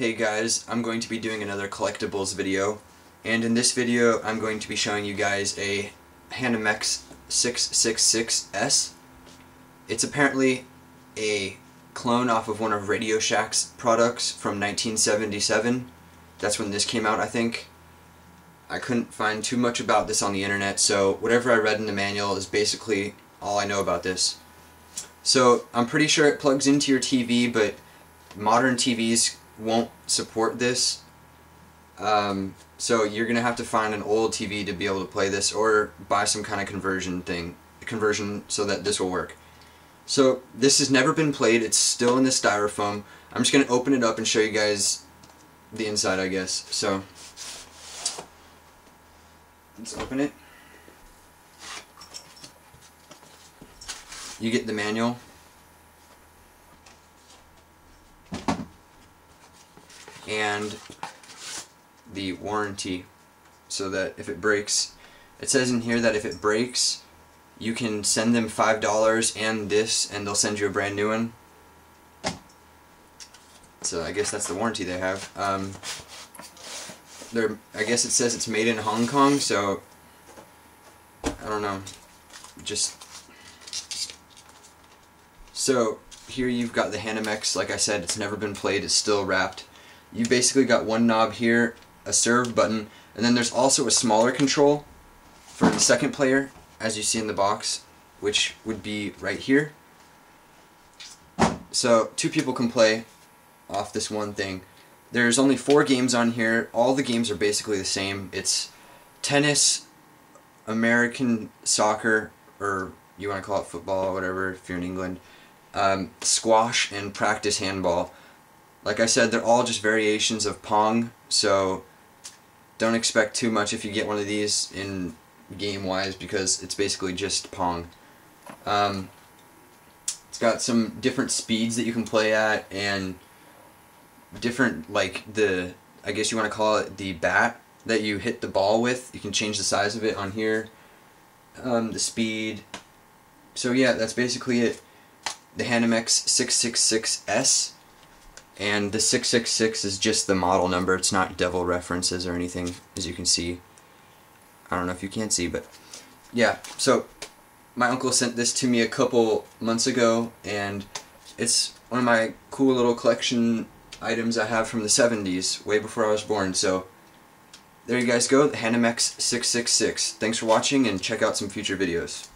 Hey guys, I'm going to be doing another collectibles video, and in this video I'm going to be showing you guys a Hanimex 666S. It's apparently a clone off of one of Radio Shack's products from 1977. That's when this came out, I think. I couldn't find too much about this on the internet, so whatever I read in the manual is basically all I know about this. So I'm pretty sure it plugs into your TV, but modern TVs won't support this, so you're gonna have to find an old TV to be able to play this, or buy some kind of conversion so that this will work. So this has never been played. It's still in the styrofoam. I'm just gonna open it up and show you guys the inside, I guess. So let's open it. You get the manual. And the warranty, so that if it breaks, it says in here that if it breaks you can send them $5 and this, and they'll send you a brand new one. So I guess that's the warranty they have. I guess it says it's made in Hong Kong, so I don't know. So here you've got the Hanimex. Like I said, it's never been played, it's still wrapped. You basically got one knob here, a serve button, and then there's also a smaller control for the second player, as you see in the box, which would be right here. So two people can play off this one thing. There's only 4 games on here. All the games are basically the same. It's tennis, American soccer, or you want to call it football or whatever if you're in England, squash, and practice handball. Like I said, they're all just variations of Pong, so don't expect too much if you get one of these in game-wise, because it's basically just Pong. It's got some different speeds that you can play at, and different, like, the, I guess you want to call it the bat that you hit the ball with. You can change the size of it on here, the speed. So yeah, that's basically it. The Hanimex 666S. And the 666 is just the model number. It's not devil references or anything, as you can see. I don't know if you can see, but yeah. So my uncle sent this to me a couple months ago, and it's one of my cool little collection items I have from the 70s, way before I was born. So there you guys go, the Hanimex 666. Thanks for watching, and check out some future videos.